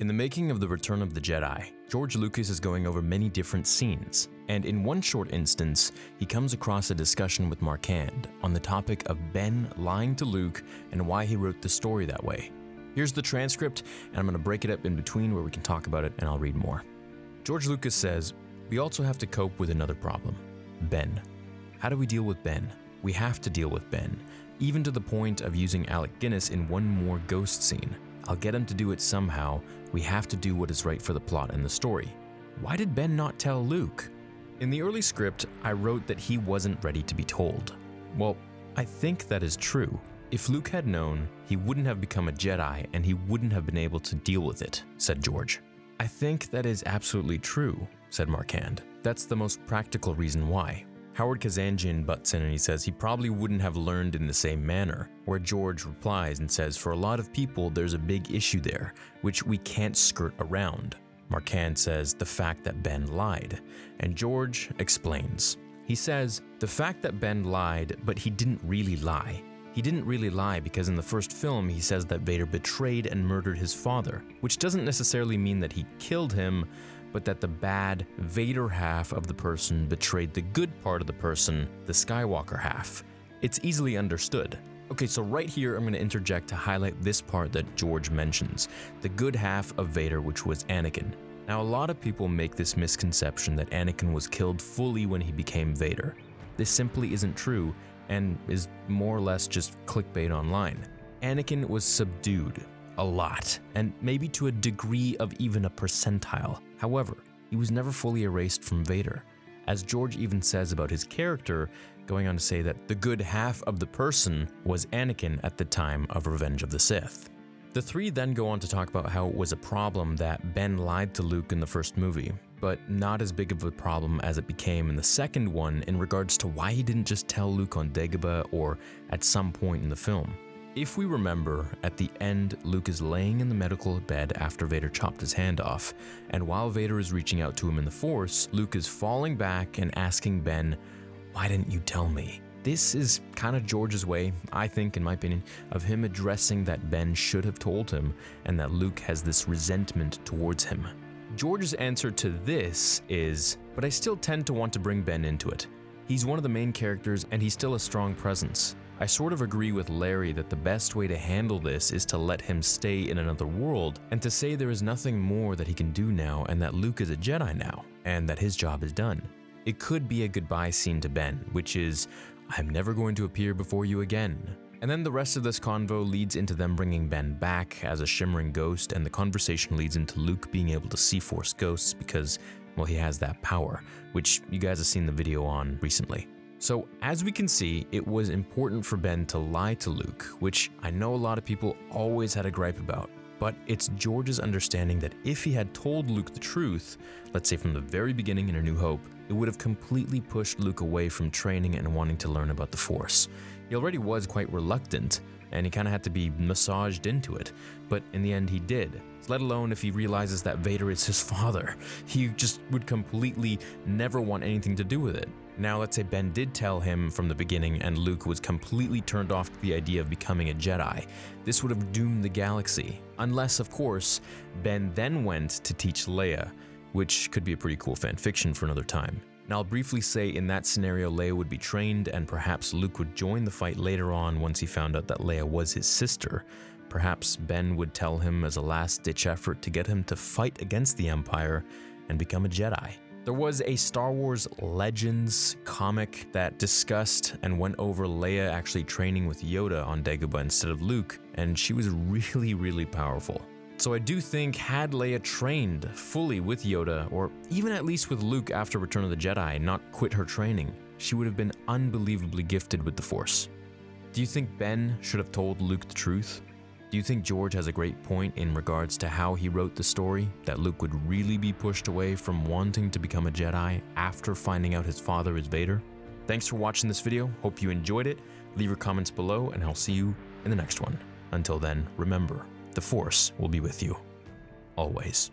In the making of The Return of the Jedi, George Lucas is going over many different scenes, and in one short instance, he comes across a discussion with Marquand on the topic of Ben lying to Luke and why he wrote the story that way. Here's the transcript, and I'm going to break it up in between where we can talk about it and I'll read more. George Lucas says, "We also have to cope with another problem, Ben. How do we deal with Ben? We have to deal with Ben, even to the point of using Alec Guinness in one more ghost scene. I'll get him to do it somehow. We have to do what is right for the plot and the story. Why did Ben not tell Luke? In the early script, I wrote that he wasn't ready to be told. Well, I think that is true. If Luke had known, he wouldn't have become a Jedi and he wouldn't have been able to deal with it," said George. "I think that is absolutely true," said Marquand. "That's the most practical reason why." Howard Kazanjian butts in and he says he probably wouldn't have learned in the same manner, where George replies and says for a lot of people there's a big issue there, which we can't skirt around. Marquand says the fact that Ben lied, and George explains. He says, "The fact that Ben lied, but he didn't really lie. He didn't really lie because in the first film he says that Vader betrayed and murdered his father, which doesn't necessarily mean that he killed him, but that the bad Vader half of the person betrayed the good part of the person, the Skywalker half. It's easily understood." Okay, so right here I'm going to interject to highlight this part that George mentions, the good half of Vader, which was Anakin. Now, a lot of people make this misconception that Anakin was killed fully when he became Vader. This simply isn't true and is more or less just clickbait online. Anakin was subdued a lot, and maybe to a degree of even a percentile. However, he was never fully erased from Vader, as George even says about his character, going on to say that the good half of the person was Anakin at the time of Revenge of the Sith. The three then go on to talk about how it was a problem that Ben lied to Luke in the first movie, but not as big of a problem as it became in the second one in regards to why he didn't just tell Luke on Dagobah or at some point in the film. If we remember, at the end, Luke is laying in the medical bed after Vader chopped his hand off, and while Vader is reaching out to him in the Force, Luke is falling back and asking Ben, "Why didn't you tell me?" This is kind of George's way, I think, in my opinion, of him addressing that Ben should have told him and that Luke has this resentment towards him. George's answer to this is, "But I still tend to want to bring Ben into it. He's one of the main characters and he's still a strong presence. I sort of agree with Larry that the best way to handle this is to let him stay in another world and to say there is nothing more that he can do now and that Luke is a Jedi now and that his job is done. It could be a goodbye scene to Ben, which is, 'I'm never going to appear before you again.'" And then the rest of this convo leads into them bringing Ben back as a shimmering ghost, and the conversation leads into Luke being able to see Force ghosts because, well, he has that power, which you guys have seen the video on recently. So as we can see, it was important for Ben to lie to Luke, which I know a lot of people always had a gripe about, but it's George's understanding that if he had told Luke the truth, let's say from the very beginning in A New Hope, it would have completely pushed Luke away from training and wanting to learn about the Force. He already was quite reluctant, and he kind of had to be massaged into it, but in the end he did. Let alone if he realizes that Vader is his father, he just would completely never want anything to do with it. Now, let's say Ben did tell him from the beginning and Luke was completely turned off to the idea of becoming a Jedi. This would have doomed the galaxy. Unless, of course, Ben then went to teach Leia, which could be a pretty cool fanfiction for another time. And I'll briefly say in that scenario, Leia would be trained and perhaps Luke would join the fight later on once he found out that Leia was his sister. Perhaps Ben would tell him as a last-ditch effort to get him to fight against the Empire and become a Jedi. There was a Star Wars Legends comic that discussed and went over Leia actually training with Yoda on Dagobah instead of Luke, and she was really, really powerful. So I do think had Leia trained fully with Yoda, or even at least with Luke after Return of the Jedi, not quit her training, she would have been unbelievably gifted with the Force. Do you think Ben should have told Luke the truth? Do you think George has a great point in regards to how he wrote the story, that Luke would really be pushed away from wanting to become a Jedi after finding out his father is Vader? Thanks for watching this video. Hope you enjoyed it. Leave your comments below and I'll see you in the next one. Until then, remember, the Force will be with you always.